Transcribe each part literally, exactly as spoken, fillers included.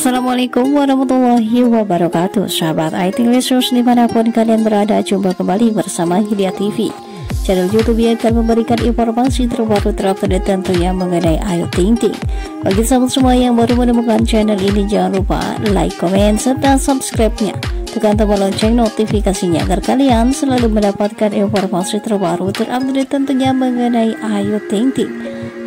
Assalamualaikum warahmatullahi wabarakatuh. Sahabat Ayu Ting Ting dimanapun kalian berada, jumpa kembali bersama Hilya T V Channel YouTube yang akan memberikan informasi terbaru terupdate tentunya mengenai Ayu Ting Ting. Bagi sahabat semua yang baru menemukan channel ini, jangan lupa like, comment, serta subscribe-nya. Tekan tombol lonceng notifikasinya agar kalian selalu mendapatkan informasi terbaru terupdate tentunya mengenai Ayu Ting Ting.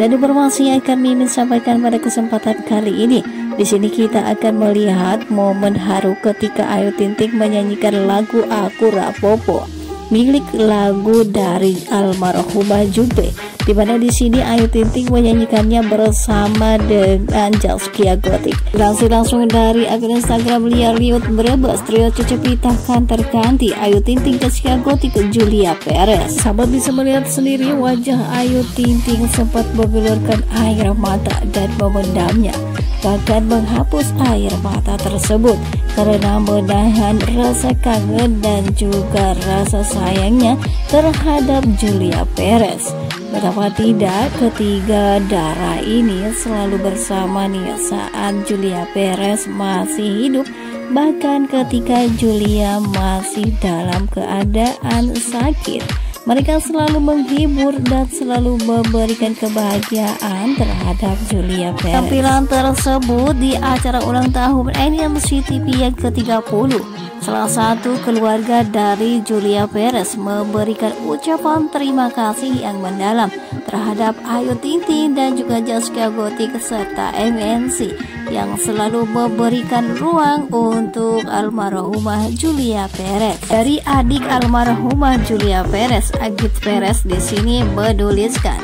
Dan informasi yang akan Mimin sampaikan pada kesempatan kali ini, di sini kita akan melihat momen haru ketika Ayu Ting Ting menyanyikan lagu Aku Rapopo milik lagu dari almarhumah Jupe, di mana di sini Ayu Ting Ting menyanyikannya bersama dengan Zaskia Gotik. Langsung langsung dari akun Instagram Lia Liut, Brebes, Trio Cecepi takkan terganti, Ayu Ting Ting, Zaskia Gotik, Julia Perez. Sahabat bisa melihat sendiri wajah Ayu Ting Ting sempat mengeluarkan air mata dan memendamnya, bahkan menghapus air mata tersebut karena menahan rasa kangen dan juga rasa sayangnya terhadap Julia Perez. Betapa tidak, ketiga darah ini selalu bersama nih saat Julia Perez masih hidup, bahkan ketika Julia masih dalam keadaan sakit. Mereka selalu menghibur dan selalu memberikan kebahagiaan terhadap Julia Perez. Tampilan tersebut di acara ulang tahun M N C T V yang ke tiga puluh. Salah satu keluarga dari Julia Perez memberikan ucapan terima kasih yang mendalam terhadap Ayu Ting Ting dan juga Zaskia Gotik serta M N C yang selalu memberikan ruang untuk almarhumah Julia Perez. Dari adik almarhumah Julia Perez, Agit Perez, di sini menuliskan,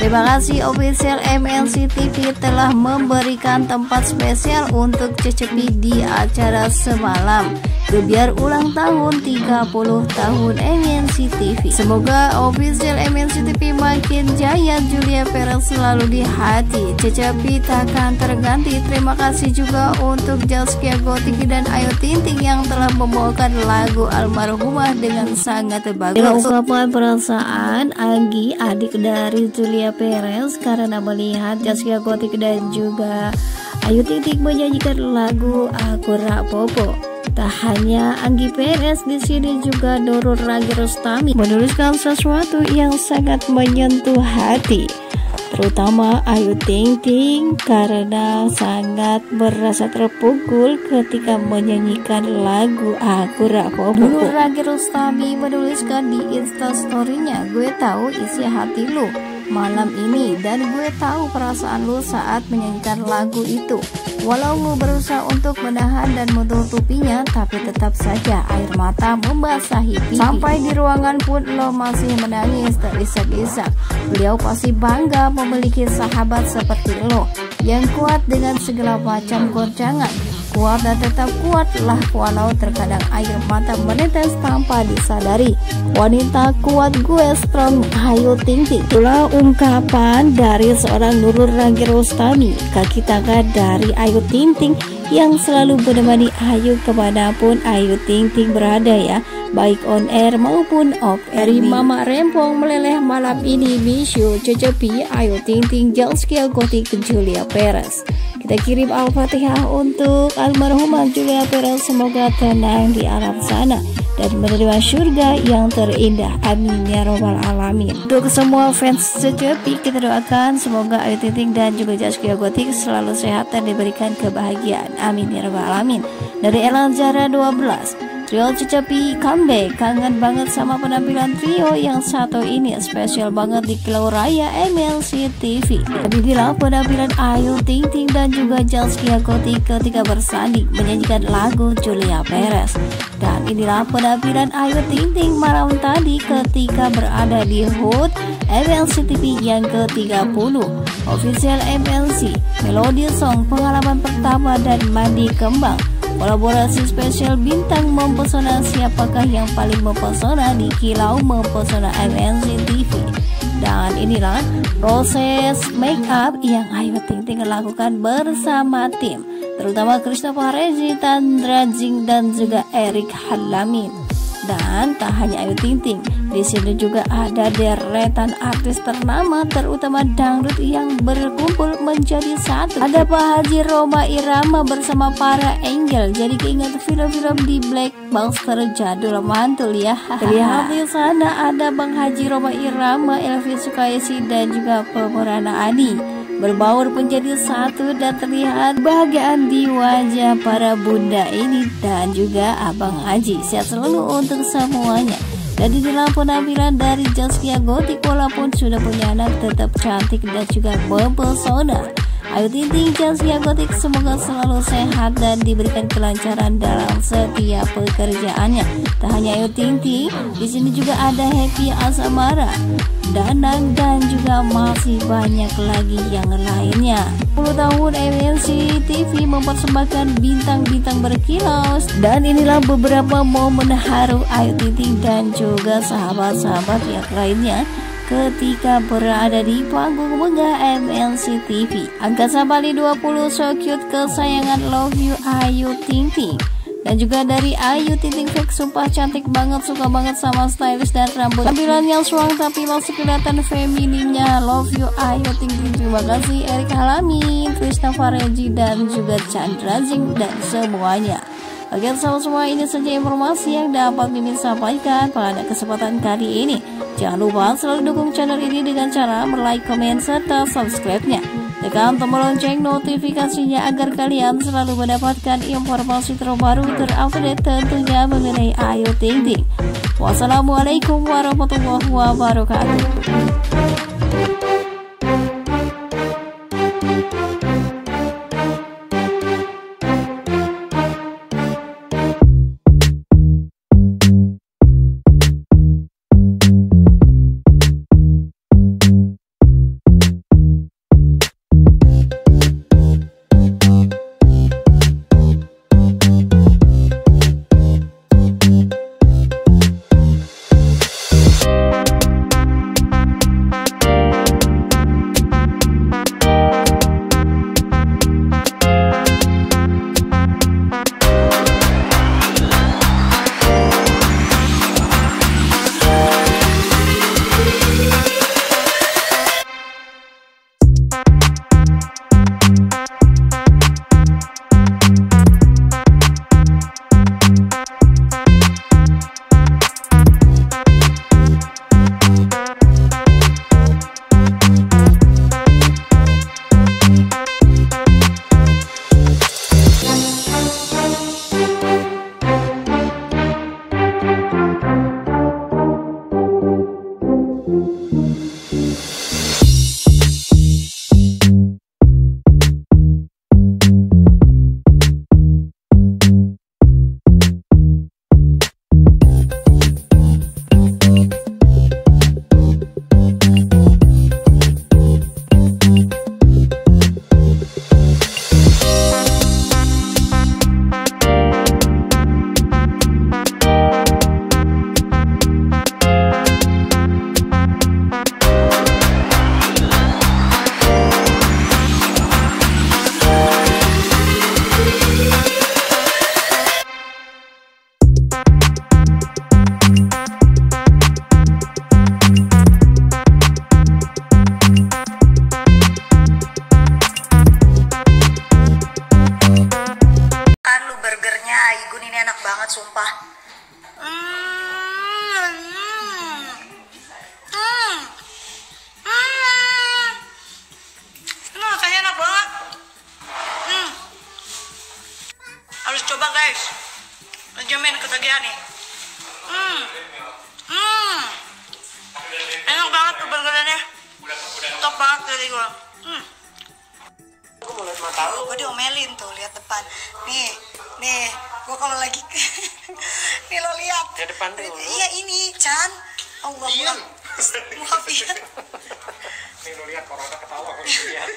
terima kasih official M N C T V telah memberikan tempat spesial untuk Cecepi di acara semalam gebyar ulang tahun tiga puluh tahun M N C T V. Semoga official M N C T V makin jaya, Julia Perez selalu di hati, Cecepi takkan terganti. Terima kasih juga untuk Zaskia Gotik dan Ayu Ting Ting yang telah membawakan lagu almarhumah dengan sangat bagus. Dengan ungkapan perasaan Agi, adik dari Julia Perez, karena melihat Zaskia Gotik dan juga Ayu Ting Ting menyanyikan lagu Aku Rapopo. Tak hanya Anggi Perez, di sini juga Dorur Rage Rustami menuliskan sesuatu yang sangat menyentuh hati, terutama Ayu Ting Ting karena sangat merasa terpukul ketika menyanyikan lagu Aku Rapopo. Dorur Rage Rustami menuliskan di instastorynya, gue tahu isi hati lu malam ini dan gue tahu perasaan lu saat menyanyikan lagu itu. Walau lu berusaha untuk menahan dan menutupinya, tapi tetap saja air mata membasahi pipi. Sampai di ruangan pun lo masih menangis terisak-isak. Beliau pasti bangga memiliki sahabat seperti lo yang kuat dengan segala macam goncangan. Kuat dan tetap kuatlah walau terkadang air mata menetes tanpa disadari. Wanita kuat gue, strong Ayu Ting Ting. Itulah ungkapan dari seorang Nurul Rangkir Rostani, kaki tangan dari Ayu Ting Ting yang selalu menemani Ayu kemanapun Ayu Ting Ting berada ya, baik on air maupun off air. Dari Mama Rempong meleleh malam ini, miss you Cecepi, Ayu Ting Ting, Zaskia Gotik, Julia Perez. Kita kirim Al-Fatihah untuk almarhumah Julia Perez, semoga tenang di alam sana dan menerima surga yang terindah, amin ya robbal alamin. Untuk semua fans Cecepi, kita doakan semoga Ayu Ting Ting dan juga Zaskia Gotik selalu sehat dan diberikan kebahagiaan, amin ya robbal alamin. Dari Elang Jara dua belas, Trio Cecepi comeback, kangen banget sama penampilan trio yang satu ini, spesial banget di Kilau Raya M N C T V. Jadilah penampilan Ayu Ting Ting dan juga Zaskia Gotik ketika bersanding menyanyikan lagu Julia Perez. Dan inilah penampilan Ayu Ting Ting malam tadi ketika berada di H U T M N C T V yang ke tiga puluh. Official M N C, Melody Song, pengalaman pertama dan mandi kembang. Kolaborasi spesial bintang mempesona, siapakah yang paling mempesona di Kilau Mempesona M N C T V. Dan inilah proses make up yang Ayu Ting Ting lakukan bersama tim, terutama Christopher Rejitan Drajing dan juga Eric Halamin. Dan tak hanya Ayu Ting Ting, Di sini juga ada deretan artis ternama terutama dangdut yang berkumpul menjadi satu. Ada Pak Haji Roma Irama bersama para Angel. Jadi keinget film-film di Blackbuster jadul mantul ya. Terlihat di sana ada Bang Haji Roma Irama, Elvin Sukayasi dan juga Pemurana Adi. Berbaur menjadi satu dan terlihat kebahagiaan di wajah para bunda ini dan juga Abang Haji. Sehat selalu untuk semuanya. Dan di dalam penampilan dari Zaskia Gotik, walaupun sudah punya anak tetap cantik dan juga mempesona. Ayu Ting Ting, Zaskia Gotik semoga selalu sehat dan diberikan kelancaran dalam setiap pekerjaannya. Tak hanya Ayu Ting Ting, di sini juga ada Happy Asmara, Danang dan juga masih banyak lagi yang lainnya. sepuluh tahun M N C T V mempersembahkan bintang-bintang berkilau. Dan inilah beberapa momen haru Ayu Ting Ting dan juga sahabat-sahabat yang lainnya ketika berada di panggung megah M N C T V. Angkasa Bali dua puluh, so cute kesayangan, love you Ayu Ting Ting. Dan juga dari Ayu Ting Ting Fake, sumpah cantik banget, suka banget sama stylish dan rambut. Tampilan yang suang tapi masih kelihatan femininnya. Love you Ayu Ting Ting. Terima kasih Eric Halamin, Christopher Rejitan dan juga Chandra Zing dan semuanya. Oke sama semua, ini saja informasi yang dapat kami sampaikan pada kesempatan kali ini. Jangan lupa selalu dukung channel ini dengan cara like, comment, serta subscribe-nya. Tekan tombol lonceng notifikasinya agar kalian selalu mendapatkan informasi terbaru terupdate tentunya mengenai Ayu Ting Ting. Wassalamualaikum warahmatullahi wabarakatuh. Jamin ketagihan nih. Hmm. Hmm. Enak banget burgernya. Top banget dari gua. Hmm. Gua mau lihat mata lu. Gua diomelin tuh, lihat depan. Nih, nih, gua kalau lagi nih lo lihat. Ya depan dulu. Iya ini, Chan. Allah bilang. Muhafiat. Nih lo lihat corona ketawa kalau lihat.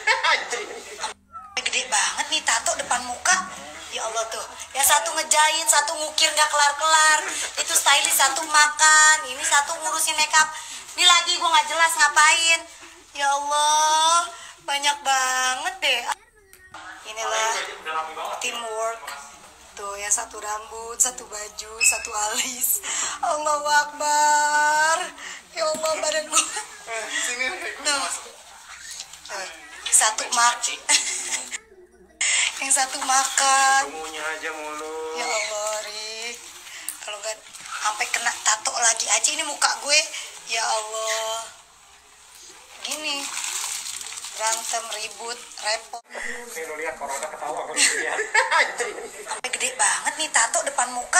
Gede banget nih tato depan muka. Ya Allah tuh, ya satu ngejahit, satu ngukir gak kelar-kelar. Itu stylist satu makan, ini satu ngurusin makeup. Ini lagi gue gak jelas ngapain. Ya Allah, banyak banget deh. Inilah teamwork, gitu ya, satu rambut, satu baju, satu alis. Allahu Akbar, ya Allah, badan gue tuh satu mak yang satu makan temunya aja mulu ya Allah, Rik. Kalau nggak sampai kena tato lagi aja ini muka gue, ya Allah, gini berantem, ribut, repot. Nih lo lihat, corona ketawa kalau dilihat. Gede banget nih tato depan muka.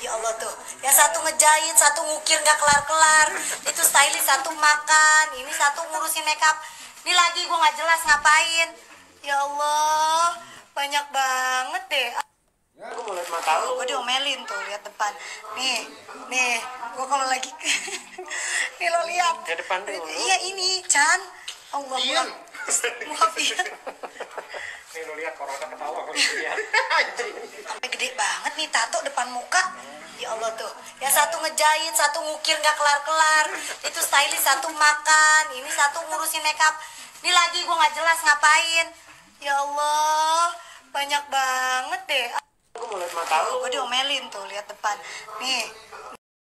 Ya Allah tuh. Ya satu ngejahit, satu ngukir nggak kelar-kelar. Itu stylist satu makan, ini satu ngurusin makeup. Ini lagi gue nggak jelas ngapain. Ya Allah, banyak banget deh. Gue mau lihat mata lu. Gue diomelin tuh, lihat depan. Nih, nih, gue kalau lagi. Nih lo lihat. Ya depan dulu. Iya ini, Chan. Allah Allah. Maaf ya. Nih lo lihat, corona ketawa kalau dilihat. Gede banget nih tato depan muka. Ya Allah tuh. Ya satu ngejahit, satu ngukir nggak kelar-kelar. Itu stylist satu makan, ini satu ngurusin makeup. Ini lagi gue nggak jelas ngapain. Ya Allah, banyak banget deh. Gue mau lihat mata lu. Gue diomelin tuh, lihat depan. Nih.